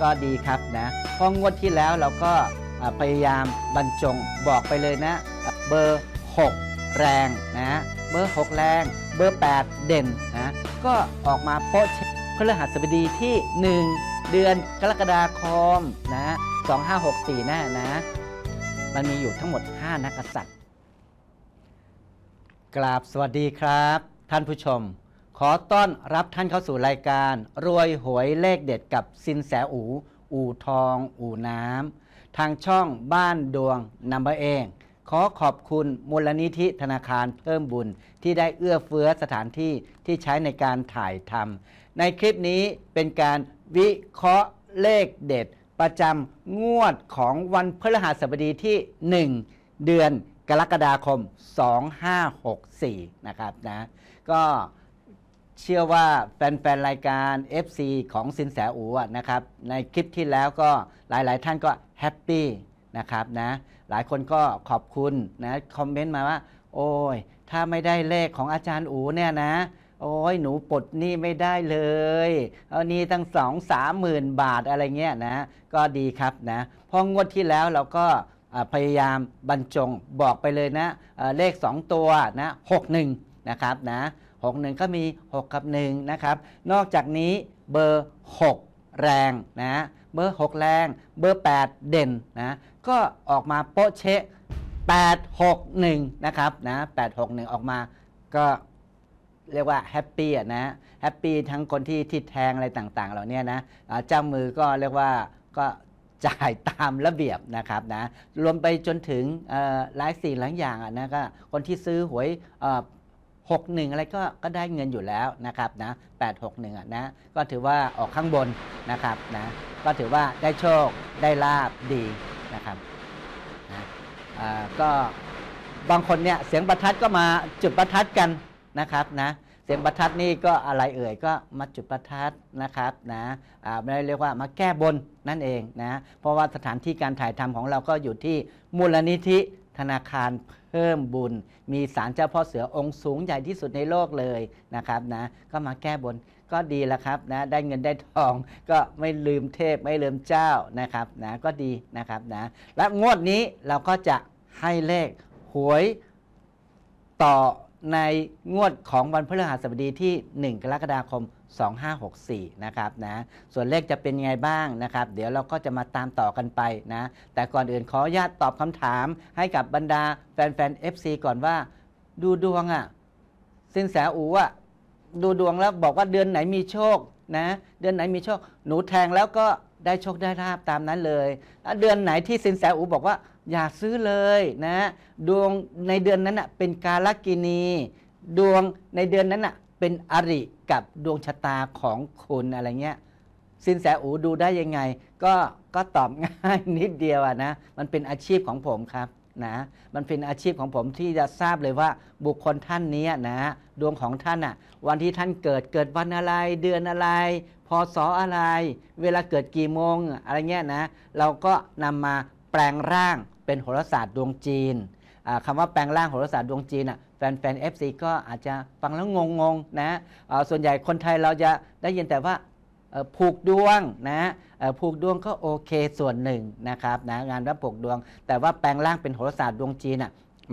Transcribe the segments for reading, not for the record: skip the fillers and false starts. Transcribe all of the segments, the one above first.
ก็ดีครับนะพองวดที่แล้วเราก็พยายามบรรจงบอกไปเลยนะเบอร์6แรงนะเบอร์6แรงเบอร์8เด่นนะก็ออกมาโป๊ะพฤหัสบดีที่1เดือนกรกฎาคมนะ2564นะมันมีอยู่ทั้งหมด5นักกษัตริย์กราบสวัสดีครับท่านผู้ชมขอต้อนรับท่านเข้าสู่รายการรวยหวยเลขเด็ดกับสินแสอู่ทองอู่น้ำทางช่องบ้านดวงนัมเบอร์เองขอขอบคุณมูลนิธิธนาคารเพิ่มบุญที่ได้เอื้อเฟื้อสถานที่ที่ใช้ในการถ่ายทำในคลิปนี้เป็นการวิเคราะห์เลขเด็ดประจำงวดของวันพฤหัสบดีที่1เดือนกรกฎาคม2564นะครับนะก็เชื่อว่าแฟนๆรายการ FC ของสินแสอู๋นะครับในคลิปที่แล้วก็หลายๆท่านก็แฮปปี้นะครับนะหลายคนก็ขอบคุณนะคอมเมนต์มาว่าโอ้ยถ้าไม่ได้เลขของอาจารย์อู๋เนี่ยนะโอ้ยหนูปลดหนี้ไม่ได้เลยเอานี่ตั้ง 2-3 หมื่นบาทอะไรเงี้ยนะก็ดีครับนะพองวดที่แล้วเราก็พยายามบรรจงบอกไปเลยนะเลข2ตัวนะ61นะครับนะ61ก็มี6กับ1นะครับนอกจากนี้เบอร์6แรงนะเบอร์6แรงเบอร์8เด่นนะก็ออกมาโป๊ะเช๊ะ861นะครับนะ861ออกมาก็เรียกว่าแฮปปี้นะแฮปปี้ทั้งคนที่แทงอะไรต่างๆเหล่านี้นะเจ้ามือก็เรียกว่าก็จ่ายตามระเบียบนะครับนะรวมไปจนถึงหลายสิ่งหลายอย่างนะก็คนที่ซื้อหวย61อะไรก็ได้เงินอยู่แล้วนะครับนะ861นะก็ถือว่าออกข้างบนนะครับนะก็ถือว่าได้โชคได้ลาภดีนะครับนะก็บางคนเนี่ยเสียงประทัดก็มาจุดประทัดกันนะครับนะเสียงประทัดนี่ก็อะไรเอ่ยก็มาจุดประทัดนะครับนะไม่ได้เรียกว่ามาแก้บนนั่นเองนะเพราะว่าสถานที่การถ่ายทำของเราก็อยู่ที่มูลนิธิธนาคารเพิ่มบุญมีศาลเจ้าพ่อเสือองค์สูงใหญ่ที่สุดในโลกเลยนะครับนะก็มาแก้บนก็ดีแล้วครับนะได้เงินได้ทองก็ไม่ลืมเทพไม่ลืมเจ้านะครับนะก็ดีนะครับนะและงวดนี้เราก็จะให้เลขหวยต่อในงวดของวันพฤหัสบดีที่1กรกฎาคม2564นะครับนะส่วนเลขจะเป็นยังไงบ้างนะครับเดี๋ยวเราก็จะมาตามต่อกันไปนะแต่ก่อนอื่นขออนุญาตตอบคำถามให้กับบรรดาแฟนๆ FC ก่อนว่าดูดวงสินแสอู๋ดูดวงแล้วบอกว่าเดือนไหนมีโชคนะเดือนไหนมีโชคหนูแทงแล้วก็ได้โชคได้ลาภตามนั้นเลยเดือนไหนที่สินแสอู๋บอกว่าอย่าซื้อเลยนะดวงในเดือนนั้นเป็นกาลกินีดวงในเดือนนั้นเป็นอริกับดวงชะตาของคุณอะไรเงี้ยสินแสอู๋ดูได้ยังไงก็ตอบง่ายนิดเดียวนะมันเป็นอาชีพของผมครับนะมันเป็นอาชีพของผมที่จะทราบเลยว่าบุคคลท่านนี้นะดวงของท่านวันที่ท่านเกิดวันอะไรเดือนอะไรพศอะไรเวลาเกิดกี่โมงอะไรเงี้ยนะเราก็นำมาแปลงร่างเป็นโหราศาสตร์ดวงจีนคำว่าแปลงร่างโหราศาสตร์ดวงจีนแฟน FC ก็อาจจะฟังแล้วงงนะส่วนใหญ่คนไทยเราจะได้ยินแต่ว่าผูกดวงนะผูกดวงก็โอเคส่วนหนึ่งนะครับนะงานรับผูกดวงแต่ว่าแปลงร่างเป็นโหราศาสตร์ดวงจีน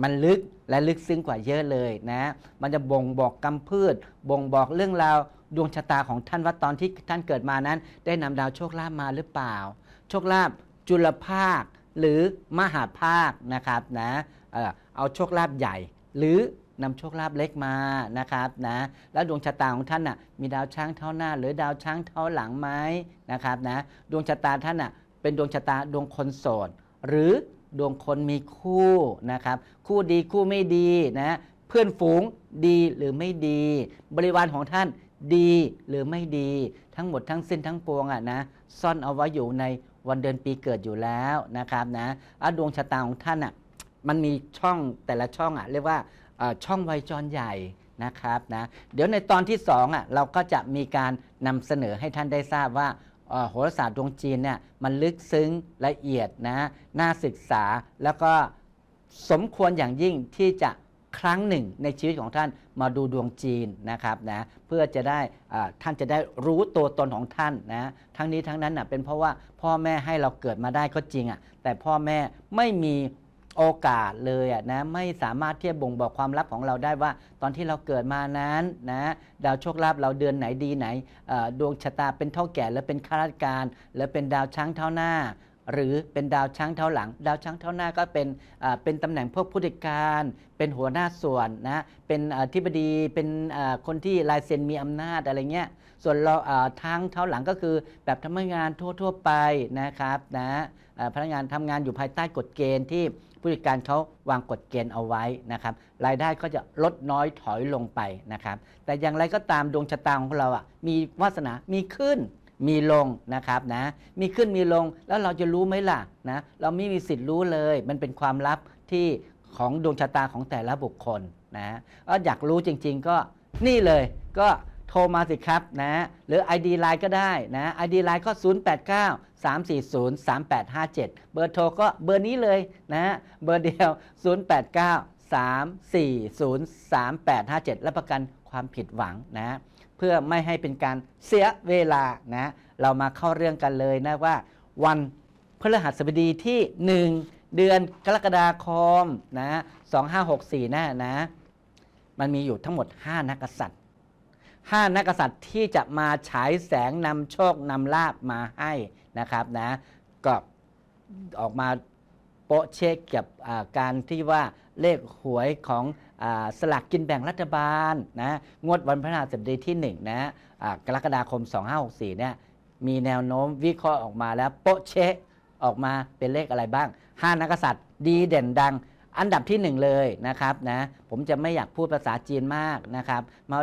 มันลึกและลึกซึ้งกว่าเยอะเลยนะมันจะบ่งบอกกรรมพืชบ่งบอกเรื่องราวดวงชะตาของท่านว่าตอนที่ท่านเกิดมานั้นได้นำดาวโชคลาภมาหรือเปล่าโชคลาภจุลภาคหรือมหาภาคนะครับนะเอาโชคลาภใหญ่หรือนำโชคลาภเล็กมานะครับนะแล้วดวงชะตาของท่านมีดาวช้างเท้าหน้าหรือดาวช้างเท้าหลังไหมนะครับนะดวงชะตาท่านเป็นดวงชะตาดวงคนโสดหรือดวงคนมีคู่นะครับคู่ดีคู่ไม่ดีนะเพื่อนฝูงดีหรือไม่ดีบริวารของท่านดีหรือไม่ดีทั้งหมดทั้งสิ้นทั้งปวงนะซ่อนเอาไว้อยู่ในวันเดือนปีเกิดอยู่แล้วนะครับนะดวงชะตาของท่านมันมีช่องแต่ละช่องเรียกว่าช่องไวจรใหญ่นะครับนะเดี๋ยวในตอนที่2เราก็จะมีการนำเสนอให้ท่านได้ทราบว่าโหราศาสตร์ดวงจีนเนี่ยมันลึกซึ้งละเอียดนะน่าศึกษาแล้วก็สมควรอย่างยิ่งที่จะ ครั้งหนึ่งในชีวิตของท่านมาดูดวงจีนนะครับนะเพื่อจะได้ท่านจะได้รู้ตัวตนของท่านนะทั้งนี้ทั้งนั้นนะเป็นเพราะว่าพ่อแม่ให้เราเกิดมาได้ก็จริงอ่ะแต่พ่อแม่ไม่มีโอกาสเลยอ่ะนะไม่สามารถที่จะบ่งบอกความลับของเราได้ว่าตอนที่เราเกิดมานั้นนะดาวโชคลาภเราเดือนไหนดีไหนดวงชะตาเป็นเท่าแก่หรือเป็นข้าราชการหรือเป็นดาวช้างเท้าหน้าหรือเป็นดาวช้างเท้าหลังดาวช้างเท้าหน้าก็เป็นตำแหน่งพวกผู้จัดการเป็นหัวหน้าส่วนนะเป็นอธิบดีเป็นคนที่ลายเซ็นมีอำนาจอะไรเงี้ยส่วนเราช้างเท้าหลังก็คือแบบทำงานทั่วๆไปนะครับนะพนักงานทำงานอยู่ภายใต้กฎเกณฑ์ที่ผู้จัดการเขาวางกฎเกณฑ์เอาไว้นะครับรายได้ก็จะลดน้อยถอยลงไปนะครับแต่อย่างไรก็ตามดวงชะตาของเราอ่ะมีวาสนามีขึ้นมีลงนะครับนะมีขึ้นมีลงแล้วเราจะรู้ไหมล่ะนะเราไม่มีสิทธิ์รู้เลยมันเป็นความลับที่ของดวงชะตาของแต่ละบุคคลนะก็อยากรู้จริงๆก็นี่เลยก็โทรมาสิครับนะหรือ ID Line ก็ได้นะ ID Line ก็089-340-3857เบอร์โทรก็เบอร์นี้เลยนะเบอร์เดียว089-340-3857รับประกันความผิดหวังนะเพื่อไม่ให้เป็นการเสียเวลานะเรามาเข้าเรื่องกันเลยนะว่าวันพฤหัสบดีที่ 1 เดือนกรกฎาคมนะ2564หน้านะมันมีอยู่ทั้งหมด5นักกษัตริย์5นักกษัตริย์ที่จะมาฉายแสงนำโชคนำลาภมาให้นะครับนะก็ออกมาโปะเช็คกับการที่ว่าเลขหวยของสลากกินแบ่งรัฐบาลนะงวดวันพฤหัสบดีที่1นะกรกฎาคม2564เนี่ยมีแนวโน้มวิเคราะห์ออกมาแล้วโปะเชะออกมาเป็นเลขอะไรบ้าง5นักษัตริย์ดีเด่นดังอันดับที่1เลยนะครับนะผมจะไม่อยากพูดภาษาจีนมากนะครับมา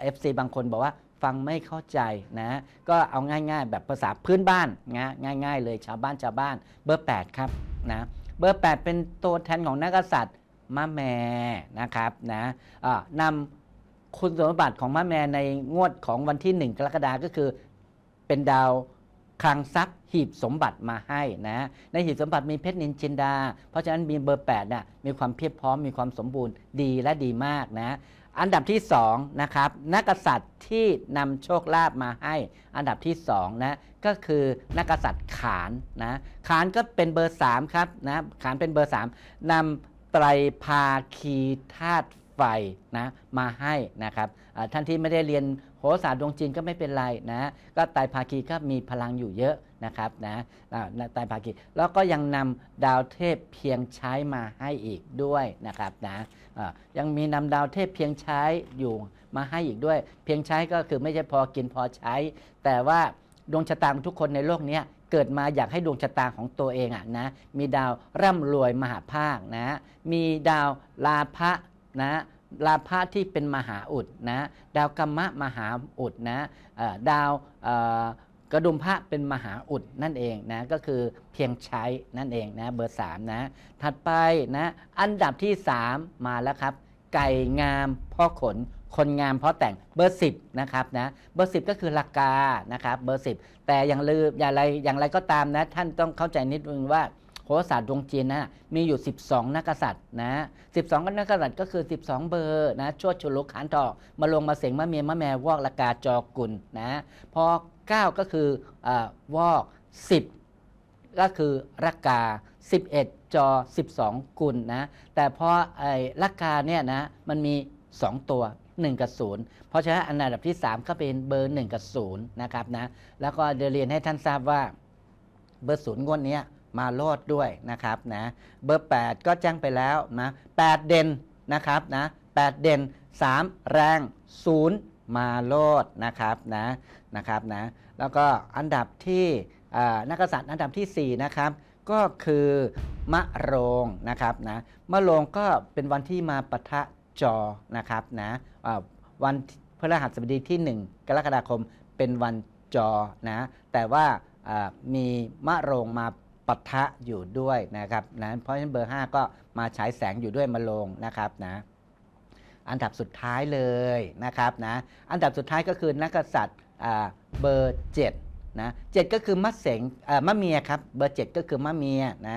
เอฟซีบางคนบอกว่าฟังไม่เข้าใจนะก็เอาง่ายๆแบบภาษาพื้นบ้านนะง่ายๆเลยชาวบ้านเบอร์8ครับนะเบอร์8เป็นตัวแทนของนักษัตริย์มะแม่นะครับนะนำคุณสมบัติของมะแม่ในงวดของวันที่1กรกฎาคมก็คือเป็นดาวคลังทรัพย์หีบสมบัติมาให้นะในหีบสมบัติมีเพชรนินจินดาเพราะฉะนั้นมีเบอร์8น่ะมีความเพียบพร้อมมีความสมบูรณ์ดีและดีมากนะอันดับที่2นะครับนักกษัตริย์ที่นำโชคลาภมาให้อันดับที่2นะก็คือนักกษัตริย์ขานนะขานก็เป็นเบอร์3ครับนะขานเป็นเบอร์3นำไตรภาคีธาตุไฟนะมาให้นะครับท่านที่ไม่ได้เรียนโหราศาสตร์ดวงจีนก็ไม่เป็นไรนะก็ไตรภาคีก็มีพลังอยู่เยอะนะครับนะไตรภาคีแล้วก็ยังนำดาวเทพเพียงใช้มาให้อีกด้วยนะครับนะยังมีนำดาวเทพเพียงใช้อยู่มาให้อีกด้วยเพียงใช้ก็คือไม่ใช่พอกินพอใช้แต่ว่าดวงชะตาของทุกคนในโลกนี้เกิดมาอยากให้ดวงชะตาของตัวเองอ่ะนะมีดาวร่ำรวยมหาภาคนะมีดาวลาภะนะลาภะที่เป็นมหาอุดนะดาวกัมมะมหาอุดนะดาวกระดุมพระเป็นมหาอุดนั่นเองนะก็คือเพียงใช้นั่นเองนะเบอร์3นะถัดไปนะอันดับที่3มาแล้วครับไก่งามเพราะขนคนงามเพราะแต่งเบอร์10นะครับนะเบอร์10ก็คือลักกานะครับเบอร์10แต่อย่างลืมอย่างไรก็ตามนะท่านต้องเข้าใจนิดนึงว่าโหราศาสตร์ดวงจีนนะมีอยู่12นักษัตริย์นะ12นักษัตริย์ก็คือ12เบอร์นะชวดชุลุกขานทองมาลงมาเสงมาเมียมาแมวอกลักกาจอกุลนะพอ9ก็คือวอก10ก็คือลักกา11จอ12กุลนะแต่พอไอ้ลักกาเนี่ยนะมันมี2ตัว1กับ0เพราะฉะนั้นอันดับที่3ก็เป็นเบอร์1กับ0นะครับนะแล้วก็เรียนให้ท่านทราบว่าเบอร์0งวดนี้มาโลดด้วยนะครับนะเบอร์8ก็แจ้งไปแล้วนะ8เด่นนะครับนะ8เด่น3แรง0มาโลดนะครับนะแล้วก็อันดับที่นักษัตริย์อันดับที่4นะครับก็คือมะโรงนะครับนะมะโรงก็เป็นวันที่มาปะทะจอนะครับนะวันพฤหัสบดีที่1กรกฎาคมเป็นวันจอนะแต่ว่ามีมะโรงมาปะทะอยู่ด้วยนะครับนะเพราะฉะนั้นเบอร์5ก็มาฉายแสงอยู่ด้วยมะโรงนะครับนะอันดับสุดท้ายเลยนะครับนะอันดับสุดท้ายก็คือนักษัตริย์เบอร์7 นะเจ็ดก็คือมะเสงมะเมียครับเบอร์เจ็ดก็คือมะเมียนะ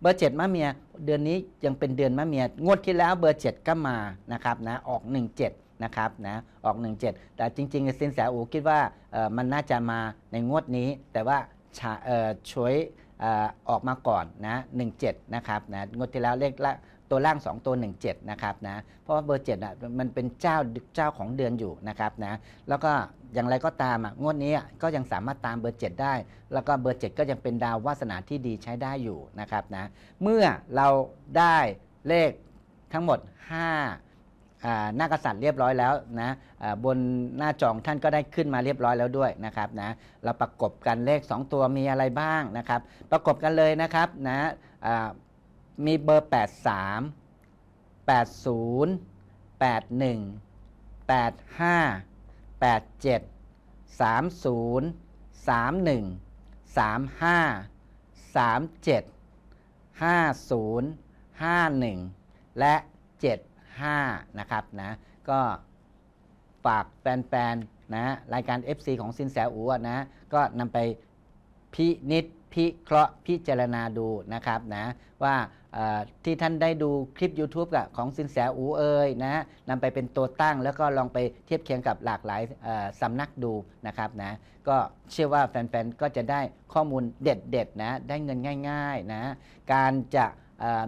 เบอร์เจ็ดมะเมียเดือนนี้ยังเป็นเดือนมะเมียงวดที่แล้วเบอร์เจ็ดก็มานะครับนะออก17นะครับนะออก17แต่จริงๆสินแสอู๋คิดว่ามันน่าจะมาในงวดนี้แต่ว่าช่วยออกมาก่อนนะ17นะครับนะงวดที่แล้วเลขละตัวล่าง2ตัว17นะครับนะเพราะว่าเบอร์7นะมันเป็นเจ้าของเดือนอยู่นะครับนะแล้วก็อย่างไรก็ตามงวดนี้ก็ยังสามารถตามเบอร์7ได้แล้วก็เบอร์7ก็ยังเป็นดาววาสนาที่ดีใช้ได้อยู่นะครับนะเมื่อเราได้เลขทั้งหมด5หน้ากระดาษเรียบร้อยแล้วนะบนหน้าจอท่านก็ได้ขึ้นมาเรียบร้อยแล้วด้วยนะครับนะเราประกบกันเลข2ตัวมีอะไรบ้างนะครับประกบกันเลยนะครับนะมีเบอร์83 80 81 85 87 30 31 35 37 50 51และ75นะครับนะก็ฝากแฟนๆนะรายการ FC ของสินแสอู๋นะก็นำไปพินิจพิเคราะห์พิจารณาดูนะครับนะว่าที่ท่านได้ดูคลิป YouTube ของสินแสอู๋เอ๋ยนะนำไปเป็นตัวตั้งแล้วก็ลองไปเทียบเคียงกับหลากหลายสำนักดูนะครับนะก็เชื่อว่าแฟนๆก็จะได้ข้อมูลเด็ดๆนะได้เงินง่ายๆนะการจะ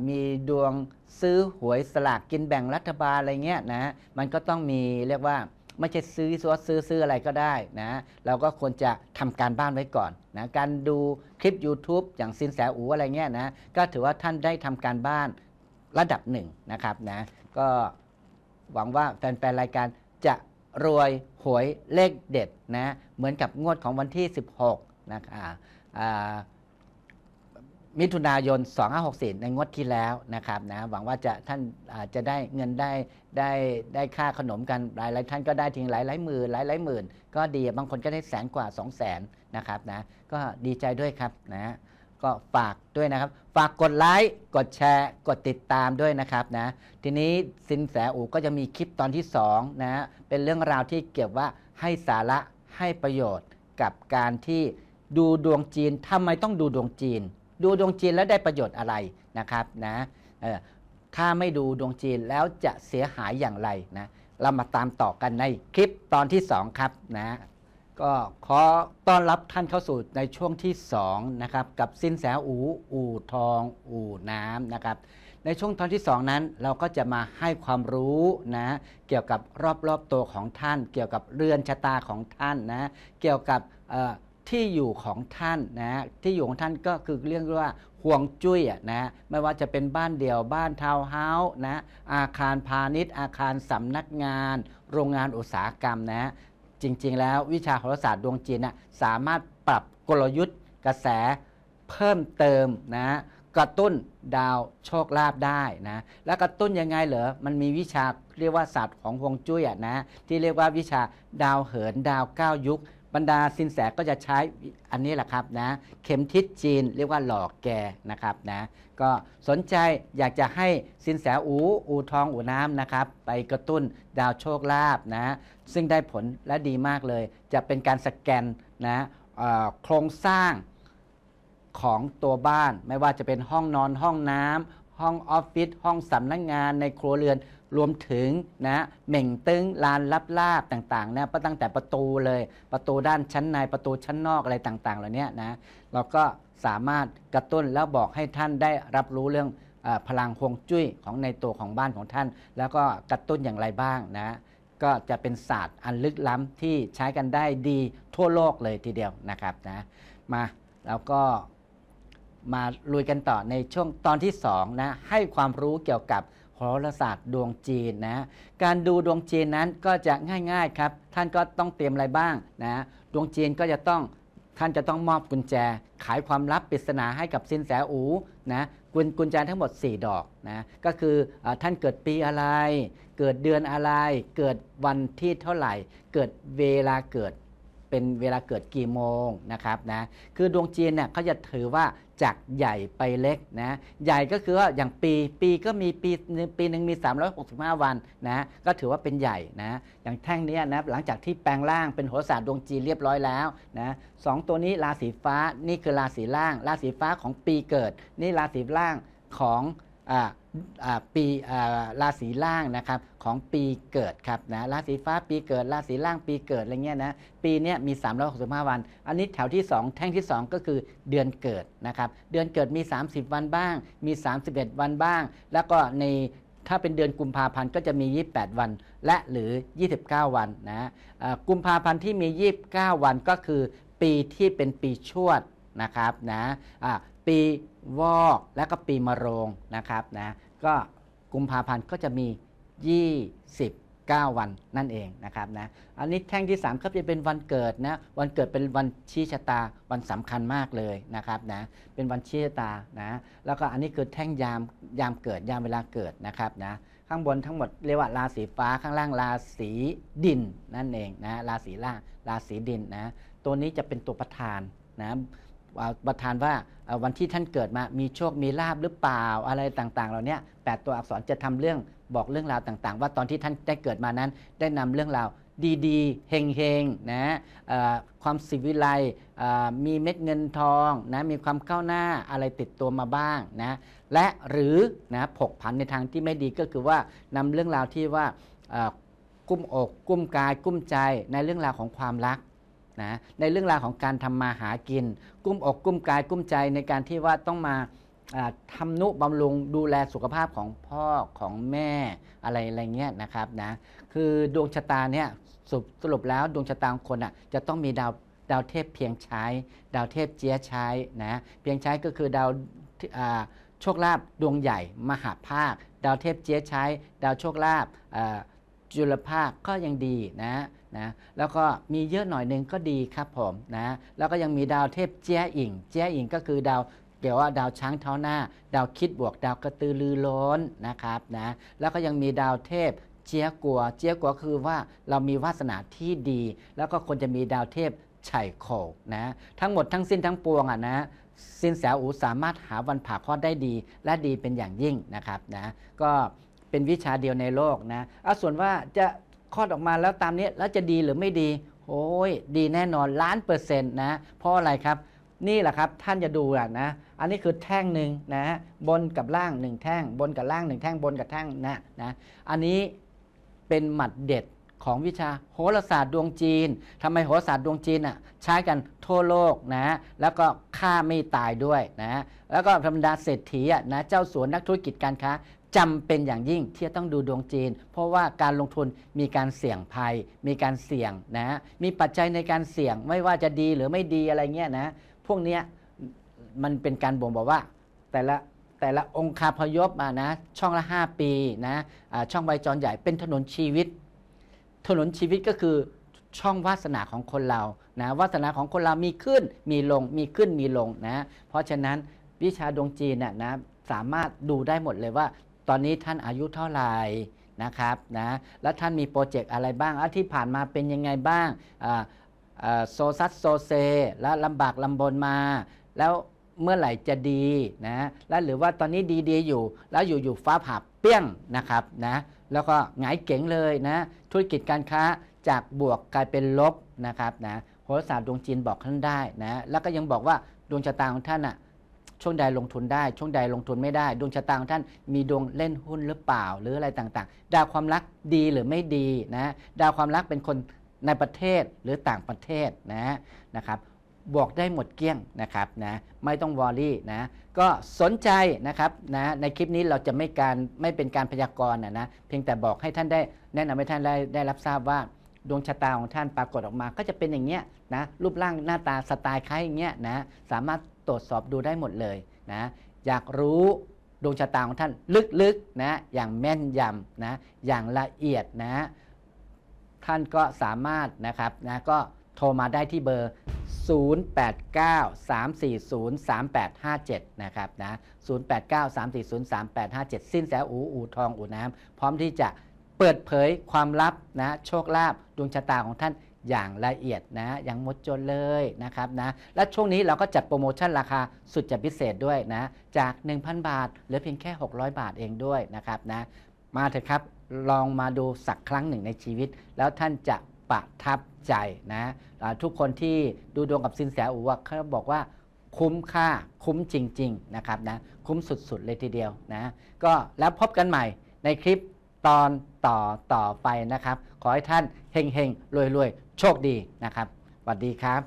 มีดวงซื้อหวยสลากกินแบ่งรัฐบาลอะไรเงี้ยนะมันก็ต้องมีเรียกว่าไม่ใช่ซื้ออะไรก็ได้นะเราก็ควรจะทำการบ้านไว้ก่อนนะการดูคลิป YouTube อย่างสินแสอู๋อะไรเงี้ยนะก็ถือว่าท่านได้ทำการบ้านระดับหนึ่งนะครับนะก็หวังว่าแฟนๆรายการจะรวยหวยเลขเด็ดนะเหมือนกับงวดของวันที่16นะครับมิถุนายน2564ในงวดที่แล้วนะครับนะหวังว่าท่านอาจจะได้เงินได้ค่าขนมกันหลายๆท่านก็ได้ถึงหลายหมื่นก็ดีบางคนก็ได้แสนกว่า200,000นะครับนะก็ดีใจด้วยครับนะก็ฝากด้วยนะครับฝากกดไลค์กดแชร์กดติดตามด้วยนะครับนะทีนี้สินแสอู๋ก็จะมีคลิปตอนที่2นะเป็นเรื่องราวที่เกี่ยวว่าให้สาระให้ประโยชน์กับการที่ดูดวงจีนทำไมต้องดูดวงจีนดูดวงจีนแล้วได้ประโยชน์อะไรนะครับนะถ้าไม่ดูดวงจีนแล้วจะเสียหายอย่างไรนะเรามาตามต่อกันในคลิปตอนที่2ครับนะก็ขอต้อนรับท่านเข้าสู่ในช่วงที่2นะครับกับสินแสอู๋อู่ทองอู่น้ำนะครับในช่วงตอนที่2นั้นเราก็จะมาให้ความรู้นะเกี่ยวกับรอบๆตัวของท่านเกี่ยวกับเรือนชะตาของท่านนะเกี่ยวกับที่อยู่ของท่านนะที่อยู่ของท่านก็คือเรียกว่าห่วงจุ้ยนะไม่ว่าจะเป็นบ้านเดี่ยวบ้านทาวน์เฮาส์นะอาคารพาณิชย์อาคารสำนักงานโรงงานอุตสาหกรรมนะจริงๆแล้ววิชาโหราศาสตร์ดวงจีนนะสามารถปรับกลยุทธ์กระแสเพิ่มเติมนะกระตุ้นดาวโชคลาภได้นะแล้วกระตุ้นยังไงเหรอมันมีวิชาเรียกว่าศาสตร์ของห่วงจุ้ยนะที่เรียกว่าวิชาดาวเหินดาวเก้ายุคบรรดาสินแสก็จะใช้อันนี้แหละครับนะเข็มทิศจีนเรียกว่าหลอกแกนะครับนะก็สนใจอยากจะให้สินแสอู๋อู่ทองอู่น้ำนะครับไปกระตุ้นดาวโชคลาภนะซึ่งได้ผลและดีมากเลยจะเป็นการสแกนนะโครงสร้างของตัวบ้านไม่ว่าจะเป็นห้องนอนห้องน้ำห้องออฟฟิศห้องสำนักงานในครัวเรือนรวมถึงนะเหม่งตึ้งลานรับลาบต่างๆนะตั้งแต่ประตูเลยประตูด้านชั้นในประตูชั้นนอกอะไรต่างๆเหล่านี้นะเราก็สามารถกระตุ้นแล้วบอกให้ท่านได้รับรู้เรื่องพลังฮวงจุ้ยของในตัวของบ้านของท่านแล้วก็กระตุ้นอย่างไรบ้างนะก็จะเป็นศาสตร์อันลึกล้ำที่ใช้กันได้ดีทั่วโลกเลยทีเดียวนะครับนะมาแล้วก็มาลุยกันต่อในช่วงตอนที่2นะให้ความรู้เกี่ยวกับโหราศาสตร์ดวงจีนนะการดูดวงจีนนั้นก็จะง่ายๆครับท่านก็ต้องเตรียมอะไรบ้างนะดวงจีนก็จะต้องท่านจะต้องมอบกุญแจขายความลับปริศนาให้กับสินแสอู๋นะกุญแจทั้งหมด4ดอกนะก็คือท่านเกิดปีอะไรเกิดเดือนอะไรเกิดวันที่เท่าไหร่เกิดเวลาเกิดเป็นเวลาเกิดกี่โมงนะครับนะคือดวงจีนเนี่ยเขาจะถือว่า จากใหญ่ไปเล็กนะใหญ่ก็คือว่าอย่างปีก็มีปีหนึ่งมี365วันนะก็ถือว่าเป็นใหญ่นะอย่างแท่งนี้นะหลังจากที่แปลงร่างเป็นโหราศาสตร์ดวงจีนเรียบร้อยแล้วนะสองตัวนี้ราศีฟ้านี่คือราศีล่างราศีฟ้าของปีเกิดนี่ราศีล่างของปีราศีล่างนะครับของปีเกิดครับนะราศีฟ้าปีเกิดราศีล่างปีเกิดอะไรเงี้ยนะปีนี้มี365วันอันนี้แถวที่2แท่งที่2ก็คือเดือนเกิดนะครับเดือนเกิดมี30วันบ้างมี31วันบ้างแล้วก็ในถ้าเป็นเดือนกุมภาพันธ์ก็จะมี28วันและหรือ29วันนะกุมภาพันธ์ที่มี29วันก็คือปีที่เป็นปีชวดนะครับนะปีวอกและก็ปีมะโรงนะครับนะก็กุมภาพันธ์ก็จะมี29วันนั่นเองนะครับนะอันนี้แท่งที่3ก็จะเป็นวันเกิดนะวันเกิดเป็นวันชี้ชะตาวันสำคัญมากเลยนะครับนะเป็นวันชี้ชะตานะแล้วก็อันนี้คือแท่งยามเกิดยามเวลาเกิดนะครับนะข้างบนทั้งหมดเรียกว่าราศีฟ้าข้างล่างราศีดินนั่นเองนะราศีล่างราศีดินนะตัวนี้จะเป็นตัวประธานนะประธานว่าวันที่ท่านเกิดมามีโชคมีลาภหรือเปล่าอะไรต่างๆเหล่านี้8ตัวอักษรจะทำเรื่องบอกเรื่องราวต่างๆว่าตอนที่ท่านได้เกิดมานั้นได้นำเรื่องราวดีๆเฮงๆนะความสิวิไลมีเม็ดเงินทองนะมีความก้าวหน้าอะไรติดตัวมาบ้างนะและหรือนะผกผันในทางที่ไม่ดีก็คือว่านำเรื่องราวที่ว่ากุ้มอกกุ้มกายกุ้มใจในเรื่องราวของความรักนะในเรื่องราวของการทำมาหากินกุ้มอกกุ้มกายกุ้มใจในการที่ว่าต้องมาทำนุบำรุงดูแลสุขภาพของพ่อของแม่อะไรเงี้ยนะครับนะคือดวงชะตาเนี่ยสรุปแล้วดวงชะตาของคนอ่ะจะต้องมีดาวเทพเพียงใช้ดาวเทพเจียใช้นะเพียงใช้ก็คือดาวโชคลาภดวงใหญ่มหาภาคดาวเทพเจียใช้ดาวโชคลาภจุลภาคก็ยังดีนะแล้วก็มีเยอะหน่อยนึงก็ดีครับผมนะแล้วก็ยังมีดาวเทพเจี้ยอิ่งก็คือดาวเกี่ยวกับดาวช้างเท้าหน้าดาวคิดบวกดาวกระตือรือร้นนะครับนะแล้วก็ยังมีดาวเทพเจี้ยกัวคือว่าเรามีวาสนาที่ดีแล้วก็ควรจะมีดาวเทพไฉโขวนะทั้งหมดทั้งสิ้นทั้งปวงอ่ะนะสินแสอู๋สามารถหาวันผ่าคลอดได้ดีและดีเป็นอย่างยิ่งนะครับนะก็เป็นวิชาเดียวในโลกนะส่วนว่าจะคลอดออกมาแล้วตามนี้แล้วจะดีหรือไม่ดีโอ้ยดีแน่นอน1,000,000%นะเพราะอะไรครับนี่แหละครับท่านจะดูนะอันนี้คือแท่งหนึ่งนะบนกับล่าง1แท่งบนกับล่าง1แท่งบนกับแท่งนะอันนี้เป็นหมัดเด็ดของวิชาโหราศาสตร์ดวงจีนทำไมโหราศาสตร์ดวงจีนอ่ะใช้กันทั่วโลกนะแล้วก็ฆ่าไม่ตายด้วยนะแล้วก็ธรรมดาเศรษฐีอ่ะนะเจ้าสัวนักธุรกิจการค้าจำเป็นอย่างยิ่งที่จะต้องดูดวงจีนเพราะว่าการลงทุนมีการเสี่ยงภัยมีการเสี่ยงนะมีปัจจัยในการเสี่ยงไม่ว่าจะดีหรือไม่ดีอะไรเงี้ยนะพวกเนี้ยมันเป็นการบ่งบอกว่าแต่ละองค์คาพยพนะช่องละ5ปีนะช่องใบจรใหญ่เป็นถนนชีวิตก็คือช่องวาสนาของคนเรานะวาสนาของคนเรามีขึ้นมีลงนะเพราะฉะนั้นวิชาดวงจีนนะสามารถดูได้หมดเลยว่าตอนนี้ท่านอายุเท่าไหร่นะครับนะแล้วท่านมีโปรเจกต์อะไรบ้างที่ผ่านมาเป็นยังไงบ้างโซซัสโซเซแล้วลำบากลำบนมาแล้วเมื่อไหร่จะดีนะแล้วหรือว่าตอนนี้ดีๆอยู่แล้วอยู่ฟ้าผ่าเปี้ยงนะครับนะแล้วก็หงายเก๋งเลยนะธุรกิจการค้าจากบวกกลายเป็นลบนะครับนะโหราศาสตร์ดวงจีนบอกท่านได้นะแล้วก็ยังบอกว่าดวงชะตาของท่านอะช่วงใดลงทุนได้ช่วงใดลงทุนไม่ได้ดวงชะตาของท่านมีดวงเล่นหุ้นหรือเปล่าหรืออะไรต่างๆดาวความรักดีหรือไม่ดีนะดาวความรักเป็นคนในประเทศหรือต่างประเทศนะครับบอกได้หมดเกลี้ยงนะครับนะไม่ต้องวอรี่นะก็สนใจนะครับนะในคลิปนี้เราจะไม่เป็นการพยากรณ์นะเพียงแต่บอกให้ท่านได้แนะนำให้ท่านได้รับทราบว่าดวงชะตาของท่านปรากฏออกมาก็จะเป็นอย่างเงี้ยนะรูปร่างหน้าตาสไตล์คล้ายอย่างเงี้ยนะสามารถตรวจสอบดูได้หมดเลยนะอยากรู้ดวงชะตาของท่านลึกๆนะอย่างแม่นยำนะอย่างละเอียดนะท่านก็สามารถนะครับนะก็โทรมาได้ที่เบอร์089-340-3857นะครับนะ089-340-3857สินแสอู๋ทองอู่น้ำพร้อมที่จะเปิดเผยความลับนะโชคลาภดวงชะตาของท่าน อย่างละเอียดนะยังหมดจดเลยนะครับนะและช่วงนี้เราก็จัดโปรโมชั่นราคาสุดจะพิเศษด้วยนะจาก 1,000 บาทเหลือเพียงแค่600 บาทเองด้วยนะครับนะมาเถอะครับลองมาดูสักครั้งหนึ่งในชีวิตแล้วท่านจะประทับใจนะทุกคนที่ดูดวงกับสินแสอู๋เขาบอกว่าคุ้มค่าคุ้มจริงๆนะครับนะคุ้มสุดๆเลยทีเดียวนะก็แล้วพบกันใหม่ในคลิปตอนต่อไปนะครับขอให้ท่านเฮงๆรวยๆโชคดีนะครับสวัสดีครับ